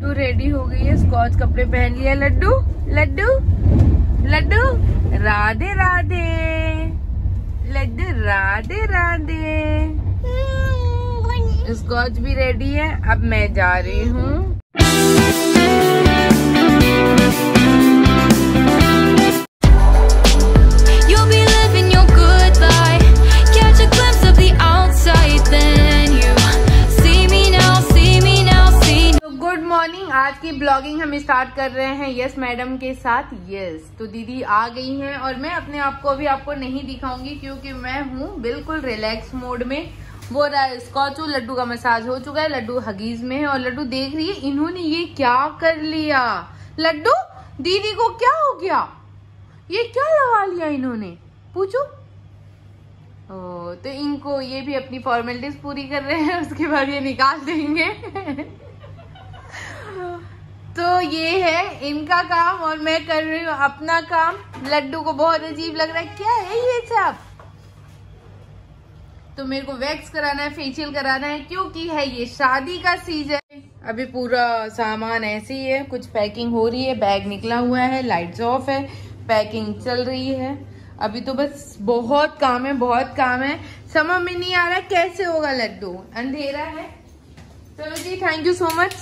Laddu ready हो गई है, स्कॉच कपड़े पहन लिया। लड्डू लड्डू लड्डू राधे राधे, लड्डू राधे राधे। स्कॉच भी रेडी है, अब मैं जा रही हूँ। आज की ब्लॉगिंग हम स्टार्ट कर रहे हैं यस मैडम के साथ। यस तो दीदी आ गई हैं और मैं अपने आप को अभी आपको नहीं दिखाऊंगी क्योंकि मैं हूँ बिल्कुल रिलैक्स मोड में। वो स्कॉच और लड्डू का मसाज हो चुका है, लड्डू हगीज में है और लड्डू देख रही है इन्होंने ये क्या कर लिया। लड्डू दीदी को क्या हो गया, ये क्या लगा लिया इन्होंने, पूछो। तो इनको ये भी अपनी फॉर्मेलिटीज पूरी कर रहे हैं, उसके बाद ये निकाल देंगे। तो ये है इनका काम और मैं कर रही हूँ अपना काम। लड्डू को बहुत अजीब लग रहा है, क्या है ये सब। तो मेरे को वैक्स कराना है, फेशियल कराना है क्योंकि है ये शादी का सीजन। अभी पूरा सामान ऐसे ही है, कुछ पैकिंग हो रही है, बैग निकला हुआ है, लाइट्स ऑफ है, पैकिंग चल रही है अभी। तो बस बहुत काम है, बहुत काम है, समझ में नहीं आ रहा कैसे होगा। लड्डू अंधेरा है। चलो जी, thank you so much,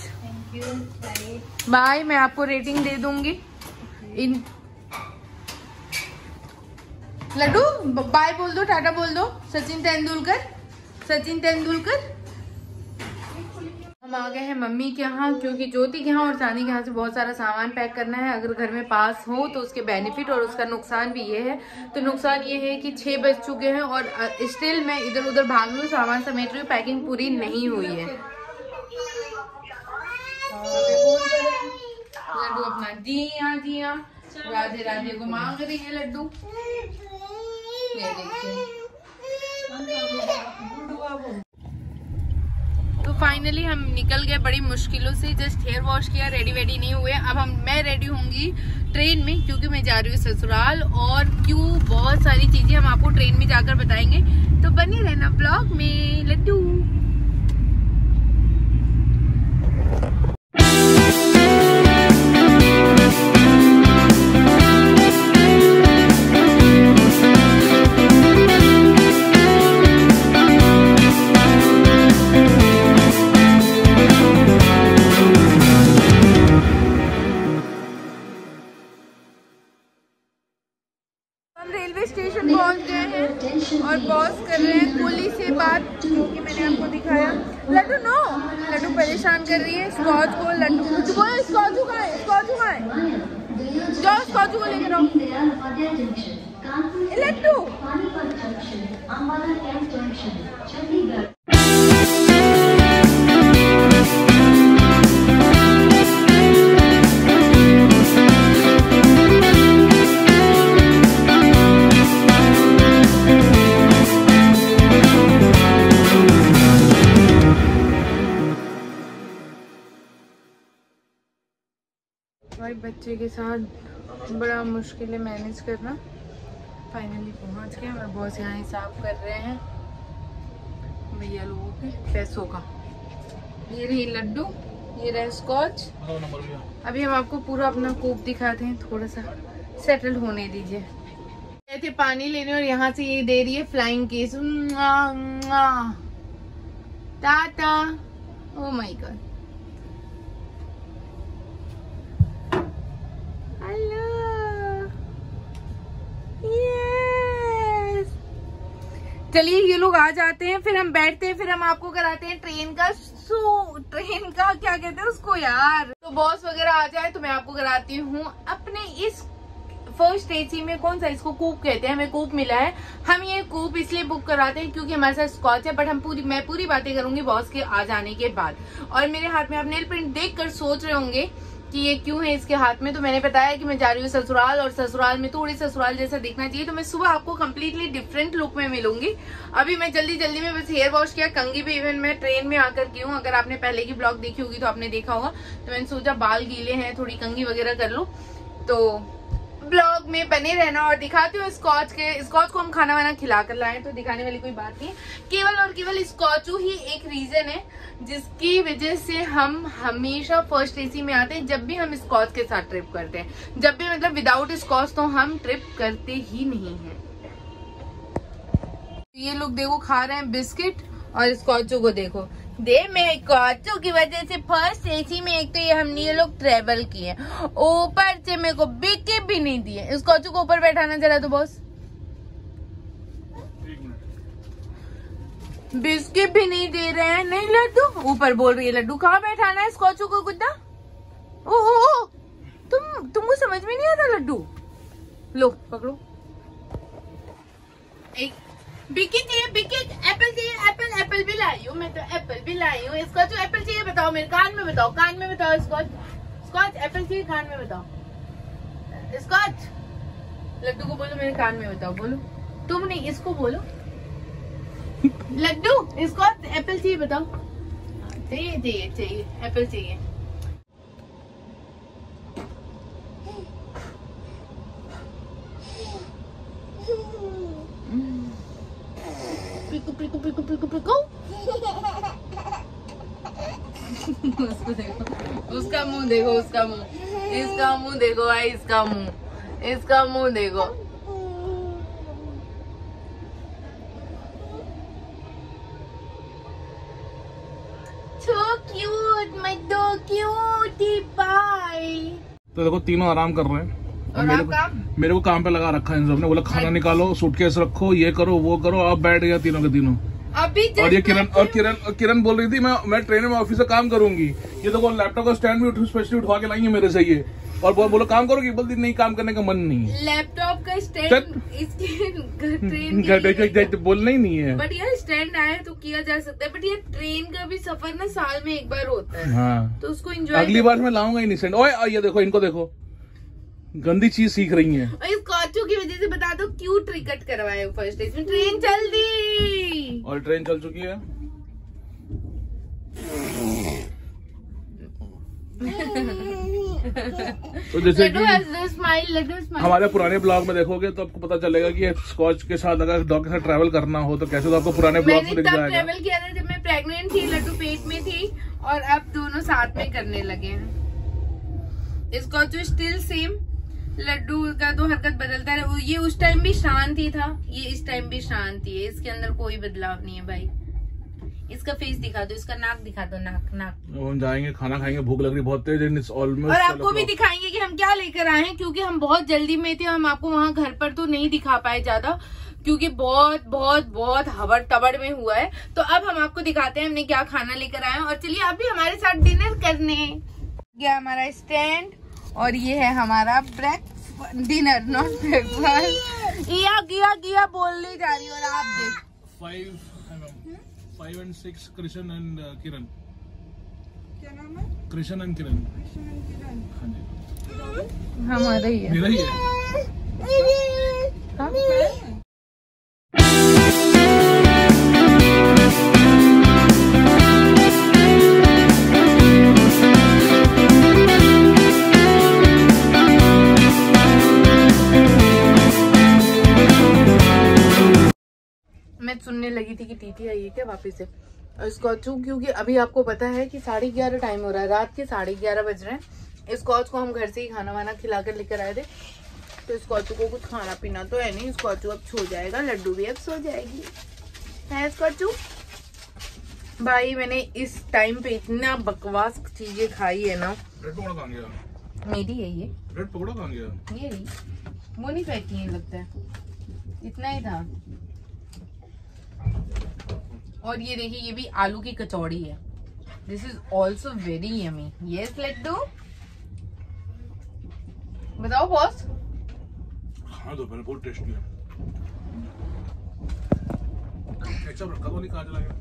bye. मैं आपको रेटिंग दे दूंगी इन। लड्डू बाय बोल दो, टाटा बोल दो। सचिन तेंदुलकर, सचिन तेंदुलकर। हम आ गए हैं मम्मी के यहाँ क्योंकि ज्योति के यहाँ और सानी के यहाँ से बहुत सारा सामान पैक करना है। अगर घर में पास हो तो उसके बेनिफिट और उसका नुकसान भी ये है। तो नुकसान ये है कि 6 बज चुके हैं और स्टिल मैं इधर उधर भाग लूँ, सामान समेट रही हूँ, पैकिंग पूरी नहीं हुई है। लड्डू अपना जी हाँ राधे राधे को मांग रही है। लड्डू तो फाइनली हम निकल गए बड़ी मुश्किलों से। जस्ट हेयर वॉश किया, रेडी वेडी नहीं हुए। अब मैं रेडी होंगी ट्रेन में क्योंकि मैं जा रही हूँ ससुराल। और क्यों, बहुत सारी चीजें हम आपको ट्रेन में जाकर बताएंगे, तो बने रहना ब्लॉग में। लड्डू और बॉस कर रहे हैं कोली से बात क्योंकि मैंने आपको दिखाया। लड्डू नो, लड्डू परेशान कर रही है स्कॉच को। लड्डू कुछ बोलो, स्कॉच हुआ है, स्कॉच हुआ है, जाओ स्कॉच को लेकर आओ। लड्डू बच्चे के साथ बड़ा मुश्किल है मैनेज करना। फाइनली पहुंच गए और बॉस यहाँ हिसाब कर रहे हैं भैया लोगों के पैसों का। ये रही लड्डू, ये रहा स्कॉच। अभी हम आपको पूरा अपना कूप दिखाते हैं, थोड़ा सा सेटल होने दीजिए। गए थे पानी लेने और यहाँ से ये दे रही है flying kiss. Tata, oh my God. चलिए ये लोग आ जाते हैं, फिर हम बैठते हैं, फिर हम आपको कराते हैं ट्रेन का क्या कहते हैं उसको यार। तो बॉस वगैरह आ जाए तो मैं आपको कराती हूँ अपने इस फर्स्ट एसी में। कौन सा इसको कूप कहते हैं, हमें कूप मिला है। हम ये कूप इसलिए बुक कराते हैं क्योंकि हमारे साथ स्कॉच है। बट मैं पूरी बातें करूंगी बॉस के आ जाने के बाद। और मेरे हाथ में आप नेल प्रिंट देख कर सोच रहे होंगे कि ये क्यों है इसके हाथ में। तो मैंने बताया कि मैं जा रही हूँ ससुराल और ससुराल में थोड़ी ससुराल जैसा दिखना चाहिए। तो मैं सुबह आपको कम्प्लीटली डिफरेंट लुक में मिलूंगी। अभी मैं जल्दी जल्दी में बस हेयर वॉश किया, कंघी भी इवन मैं ट्रेन में आकर की हूँ। अगर आपने पहले की ब्लॉग देखी होगी तो आपने देखा होगा। तो मैंने सोचा बाल गीले हैं, थोड़ी कंघी वगैरह कर लूँ। तो ब्लॉग में बने रहना और दिखाती हूँ स्कॉच को हम खाना वाना खिला कर लाए, तो दिखाने वाली कोई बात नहीं। केवल और केवल स्कॉच ही एक रीजन है जिसकी वजह से हम हमेशा फर्स्ट एसी में आते हैं जब भी हम स्कॉच के साथ ट्रिप करते हैं। जब भी मतलब विदाउट स्कॉच तो हम ट्रिप करते ही नहीं है। ये लोग देखो खा रहे हैं बिस्किट और स्कॉचू को देखो दे में स्कॉचू की वजह से फर्स्ट एसी में एक तो ये हमने ये लोग ट्रेवल किए, ऊपर से मेरे को बिस्किट भी नहीं दिए। स्कॉचू को ऊपर बैठाना जरा तो बॉस, बिस्किट भी नहीं दे रहे हैं। नहीं लड्डू ऊपर बोल रही है, लड्डू कहाँ बैठाना है स्कॉचू को गुड्डा। ओ तुमको समझ में नहीं आता लड्डू, लो पकड़ो एक बिकिट एप्पल चाहिए, एप्पल भी लाई हूँ मैं, तो एप्पल भी लाई हूँ। स्कॉच एप्पल चाहिए बताओ, मेरे कान में बताओ स्कॉच एप्पल चाहिए, कान में बताओ। स्कॉच लड्डू को बोलो मेरे कान में बताओ, बोलो तुम नहीं इसको बोलो लड्डू स्कॉच एप्पल चाहिए बताओ, चाहिए एप्पल चाहिए। पिकू उसको देखो, इसका मुंह देखो। तो देखो तीनों आराम कर रहे हैं और मेरे को काम पे लगा रखा है इन सबने। बोला खाना निकालो, सूटकेस रखो, ये करो वो करो, आप बैठ गया तीनों के तीनों। और ये किरण बोल रही थी मैं ट्रेन में ऑफिस से काम करूंगी। ये देखो लैपटॉप का स्टैंड भी स्पेशली उठवा के लाई है मेरे से ये, और बोलो काम करोगी, बोलती नहीं काम करने का मन नहीं है। लैपटॉप का स्टैंड बोलना ही नहीं है, बट यार स्टैंड आया तो किया जा सकता है। बट ये ट्रेन का भी सफर ना साल में एक बार होता है, हाँ तो उसको एंजॉय। अगली बार मैं लाऊंगा ही नहीं स्टैंड। ओए ये देखो इनको देखो गंदी चीज सीख रही है। और इस कॉचू की वजह से बता दो क्यों टिकट करवाए फर्स्ट इसमें, ट्रेन चल दी और ट्रेन चल चुकी है। तो जैसे स्माइल हमारे पुराने ब्लॉग में देखोगे तो आपको पता चलेगा कि स्कॉच के साथ अगर डॉग के साथ ट्रैवल करना हो तो कैसे, तो आपको पुराने ब्लॉग में दिख जाएगा। ट्रैवल किया था जब मैं प्रेग्नेंट थी, लड्डू पेट में थी, और अब दोनों साथ में करने लगे हैं। स्कॉचू स्टिल सेम, लड्डू का तो हरकत बदलता है। ये उस टाइम भी शांति था, ये इस टाइम भी शांति है, इसके अंदर कोई बदलाव नहीं है भाई। इसका फेस दिखा दो, इसका नाक दिखा दो, नाक। हम जाएंगे खाना खाएंगे, भूख लग रही बहुत तेज, और आपको भी दिखाएंगे कि हम क्या लेकर आए हैं, क्योंकि हम बहुत जल्दी में थे। हम आपको वहाँ घर पर तो नहीं दिखा पाए ज्यादा, क्योंकि बहुत बहुत बहुत हबड़ तबड़ में हुआ है। तो अब हम आपको दिखाते हैं हमने क्या खाना लेकर आए हैं, और चलिए आप भी हमारे साथ डिनर करने। गया हमारा स्टैंड और ये है हमारा ब्रेकफास्ट, डिनर नॉट ब्रेकफास्ट। गया बोलने जा रही और आप देख 5 and 6 कृष्ण एंड किरण। क्या नाम है? कृष्ण एंड किरण। हमारा ही है। मैं सुनने लगी थी कि टीटी आई है क्या वापिस से, और स्कॉचू क्योंकि अभी आपको पता है कि 11:30 टाइम हो रहा है, रात के 11:30 बज रहे हैं। स्कॉच को हम घर से ही खाना वाना खिला कर लेकर आए थे, तो स्कॉचू को कुछ खाना पीना तो है नहीं। स्कॉचू अब सो जाएगा, लड्डू भी अब सो जाएगी है स्कॉचू। भाई मैंने इस टाइम पे इतना बकवास चीजें खाई है ना। मेरी है ये ब्रेड पकौड़ा कहाँ गया? ये वो नहीं पैक किए लगता है, इतना ही था। और ये देखिए ये भी आलू की कचौड़ी है, this is also very yummy. Yes Laddu बताओ बॉस। हाँ तो बहुत टेस्टी है। केचप रखा तो नहीं, कहाँ चला गया?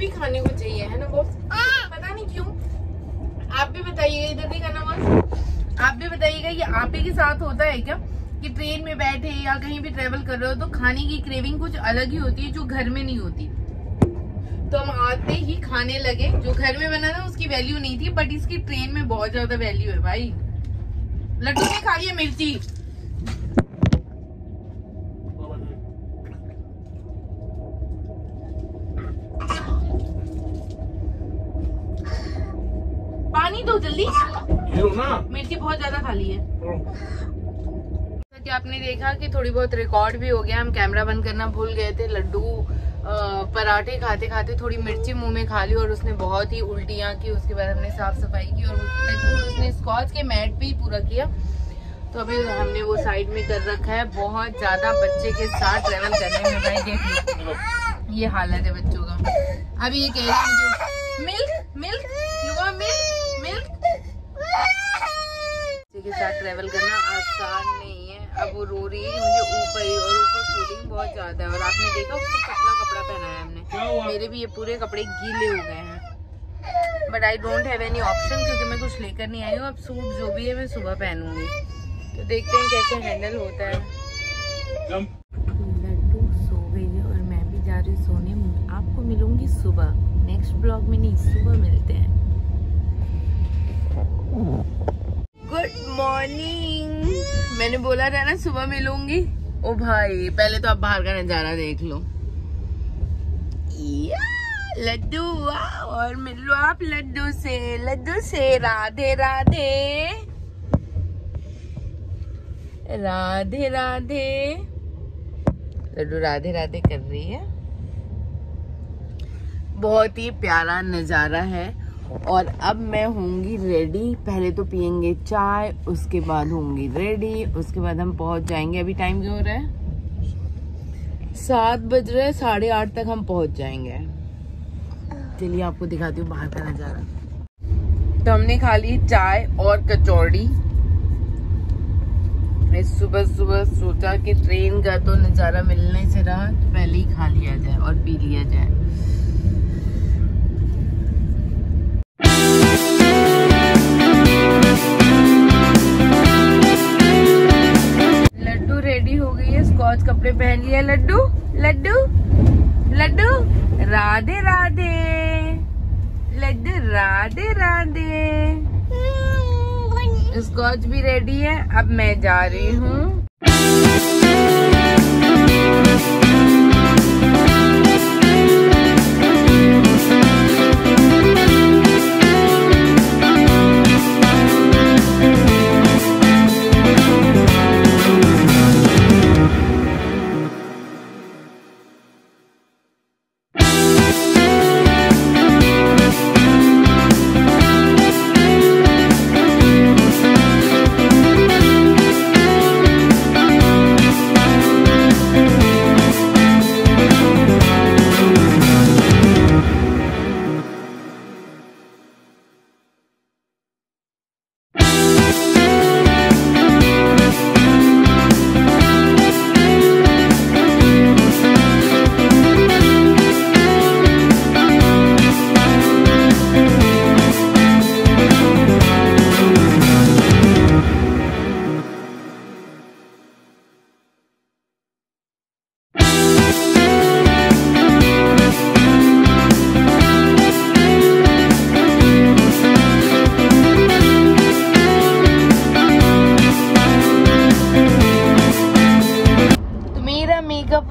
भी खाने को चाहिए, है ना बॉस? पता नहीं क्यों। आप भी बताइए, इधर नहीं करना बॉस, आप भी बताइएगा ये आप ही के साथ होता है क्या कि ट्रेन में बैठे या कहीं भी ट्रेवल कर रहे हो तो खाने की क्रेविंग कुछ अलग ही होती है जो घर में नहीं होती। तो हम आते ही खाने लगे। जो घर में बना था उसकी वैल्यू नहीं थी, बट इसकी ट्रेन में बहुत ज्यादा वैल्यू है भाई। लड्डू ने खा लिया मिर्ची। पानी दो जल्दी ना, मिर्ची बहुत ज्यादा खा ली है। कि आपने देखा कि थोड़ी बहुत रिकॉर्ड भी हो गया, हम कैमरा बंद करना भूल गए थे। लड्डू पराठे खाते खाते थोड़ी मिर्ची मुंह में खा ली और उसने बहुत ही उल्टियाँ की। उसके बाद हमने साफ सफाई की और उसने स्कॉच के मैट भी पूरा किया। तो अभी हमने वो साइड में कर रखा है। बहुत ज्यादा बच्चे के साथ ट्रेवल करने में भाई देखिए ये हालत है बच्चों का। अभी ये कह रहे हैं मिल्क मिल्क युवा मिल्क मिल्क। बच्चे के साथ ट्रेवल करना आसान नहीं है। अब वो रो रही है, मुझे ऊपर ही और ऊपर फूलिंग बहुत ज्यादा है। और आपने देखा उसको पतला कपड़ा पहनाया हमने, मेरे भी ये पूरे कपड़े गीले हो गए हैं। But I don't have any option क्योंकि मैं कुछ लेकर नहीं आई हूँ। अब सूट जो भी है मैं सुबह पहनूंगी। तो देखते हैं कैसे हैंडल होता है। लड्डू सो गई है और मैं भी जा रही हूँ सोने। आपको मिलूंगी सुबह नेक्स्ट ब्लॉग में, नहीं सुबह मिलते हैं। Good morning. मैंने बोला था ना सुबह मिलूंगी। ओ भाई पहले तो आप बाहर का नजारा देख लो। लड्डू वाह, और मिल लो आप लड्डू से राधे राधे राधे राधे। लड्डू राधे राधे कर रही है। बहुत ही प्यारा नजारा है। और अब मैं होंगी रेडी। पहले तो पियेंगे चाय, उसके बाद होंगी रेडी, उसके बाद हम पहुंच जाएंगे। अभी टाइम क्या हो रहा है? 7 बज रहे हैं। 8:30 तक हम पहुंच जाएंगे। चलिए आपको दिखाती हूँ बाहर का नजारा। तो हमने खा ली चाय और कचौड़ी। मैं सुबह सुबह सोचा कि ट्रेन का तो नज़ारा मिलने से रहा तो पहले ही खा लिया जाए और पी लिया जाए। रेडी हो गई है, स्कॉच कपड़े पहन लिए। लड्डू लड्डू लड्डू राधे राधे लड्डू राधे राधे। स्कॉच भी रेडी है। अब मैं जा रही हूँ।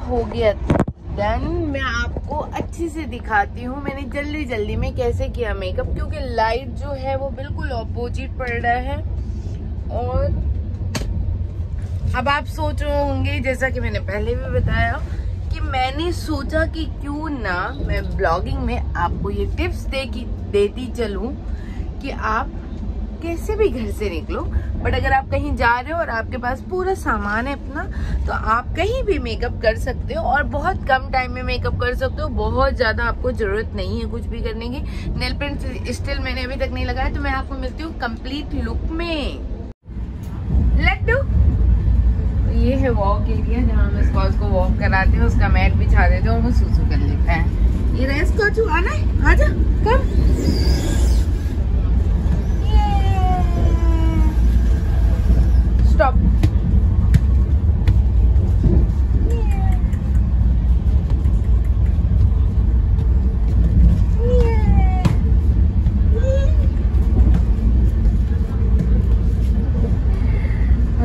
हो गया डन। मैं आपको अच्छे से दिखाती हूँ मैंने जल्दी जल्दी में कैसे किया मेकअप, क्योंकि लाइट जो है वो बिल्कुल ऑपोजिट पड़ रहा है। और अब आप सोच रहे होंगे जैसा कि मैंने पहले भी बताया कि मैंने सोचा कि क्यों ना मैं ब्लॉगिंग में आपको ये टिप्स देती चलूँ कि आप कैसे भी घर से निकलो, बट अगर आप कहीं जा रहे हो और आपके पास पूरा सामान है अपना तो आप कहीं भी मेकअप कर सकते हो और बहुत कम टाइम में मेकअप कर सकते हो। बहुत ज़्यादा आपको ज़रूरत नहीं है कुछ भी करने की। नेल पेंट स्टिल मैंने अभी तक नहीं लगाया। तो मैं आपको मिलती हूँ कंप्लीट लुक में। लड्डू ये है वॉक एरिया जहाँ हम स्कॉच को वॉक कराते हैं, उसका मैट बिछा देते हैं और वो सूसू कर लेता है। ये रहा स्कॉच, आना है, आजा कम। स्टॉप।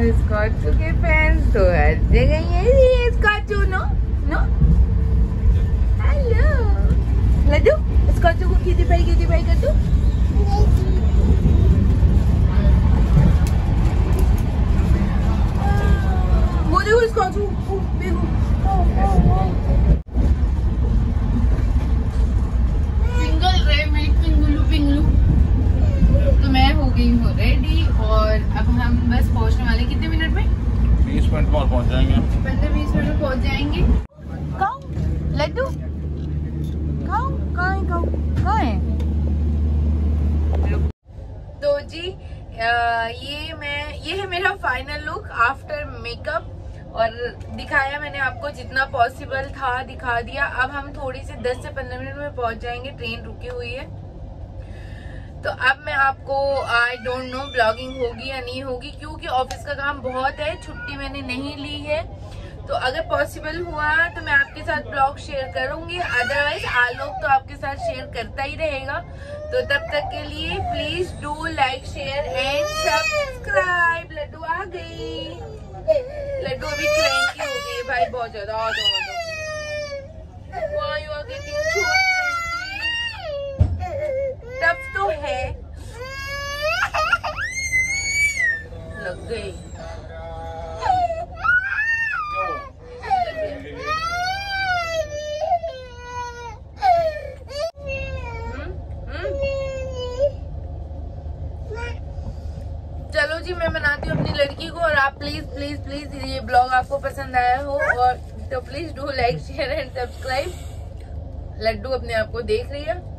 स्कॉच के फैंस तो हर जगह है। Scotch no no hello Laddu, Scotch को कितनी भाई कर दो। वो देखो स्कॉच, सिंगल रे में पिंगलू पिंगलू। तो मैं हो गई हूँ रेडी और अब हम बस पहुँचने वाले कितने मिनट में? 20 मिनट में पहुँच जाएंगे, 15-20 मिनट में पहुँच जाएंगे। खाओ लड्डू, खाओ, कहाँ है? तो जी ये है मेरा फाइनल लुक आफ्टर मेकअप, और दिखाया मैंने आपको जितना पॉसिबल था दिखा दिया। अब हम थोड़ी सी 10 से 15 मिनट में पहुँच जाएंगे, ट्रेन रुकी हुई है। तो अब मैं आपको आई डोंट नो ब्लॉगिंग होगी या नहीं होगी, क्योंकि ऑफिस का काम बहुत है, छुट्टी मैंने नहीं ली है। तो अगर पॉसिबल हुआ तो मैं आपके साथ ब्लॉग शेयर करूंगी, अदरवाइज आलोक तो आपके साथ शेयर करता ही रहेगा। तो तब तक के लिए please do like share and subscribe. Laddu आ गई, लड्डू अभी क्रेंकी हो गई भाई बहुत ज्यादा। टफ तो है, लग गई। चलो जी, मैं बनाती हूँ अपनी लड़की को, और आप प्लीज प्लीज प्लीज ये ब्लॉग आपको पसंद आया हो और तो please do like share and subscribe. Laddu अपने आप को देख रही है।